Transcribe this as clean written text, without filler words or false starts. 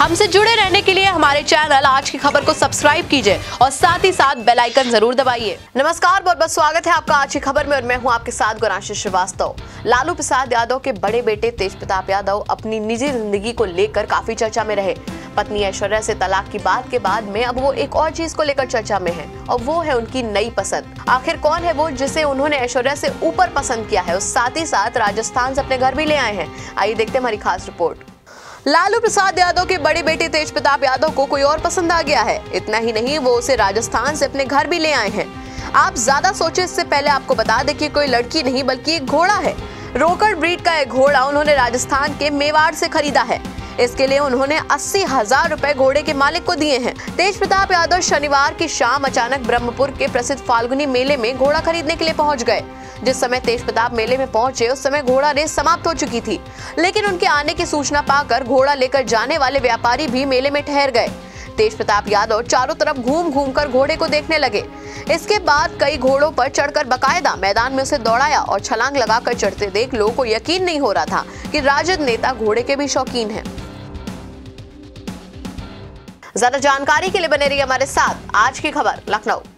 हमसे जुड़े रहने के लिए हमारे चैनल आज की खबर को सब्सक्राइब कीजिए और साथ ही साथ बेल आइकन जरूर दबाइए। नमस्कार, बहुत बहुत स्वागत है आपका आज की खबर में और मैं हूं आपके साथ गुरु आशीष श्रीवास्तव। लालू प्रसाद यादव के बड़े बेटे तेज प्रताप यादव अपनी निजी जिंदगी को लेकर काफी चर्चा में रहे। पत्नी ऐश्वर्या से तलाक की बात के बाद में अब वो एक और चीज को लेकर चर्चा में है और वो है उनकी नई पसंद। आखिर कौन है वो जिसे उन्होंने ऐश्वर्या से ऊपर पसंद किया है और साथ ही साथ राजस्थान से अपने घर भी ले आए हैं। आइए देखते हैं हमारी खास रिपोर्ट। लालू प्रसाद यादव के बड़े बेटे तेज प्रताप यादव को कोई और पसंद आ गया है। इतना ही नहीं, वो उसे राजस्थान से अपने घर भी ले आए हैं। आप ज्यादा सोचे इससे पहले आपको बता दें कि कोई लड़की नहीं बल्कि एक घोड़ा है। रोकड़ ब्रीड का एक घोड़ा उन्होंने राजस्थान के मेवाड़ से खरीदा है। इसके लिए उन्होंने 80,000 रुपए घोड़े के मालिक को दिए हैं। तेज प्रताप यादव शनिवार की शाम अचानक ब्रह्मपुर के प्रसिद्ध फाल्गुनी मेले में घोड़ा खरीदने के लिए पहुंच गए। जिस समय तेज प्रताप मेले में पहुंचे उस समय घोड़ा रेस समाप्त हो चुकी थी, लेकिन उनके आने की सूचना पाकर घोड़ा लेकर जाने वाले व्यापारी भी मेले में ठहर गए। तेज प्रताप यादव चारों तरफ घूम घूम कर घोड़े को देखने लगे। इसके बाद कई घोड़ों पर चढ़कर बकायदा मैदान में उसे दौड़ाया और छलांग लगाकर चढ़ते देख लोगों को यकीन नहीं हो रहा था कि राजद नेता घोड़े के भी शौकीन हैं। ज्यादा जानकारी के लिए बने रहिए हमारे साथ आज की खबर लखनऊ।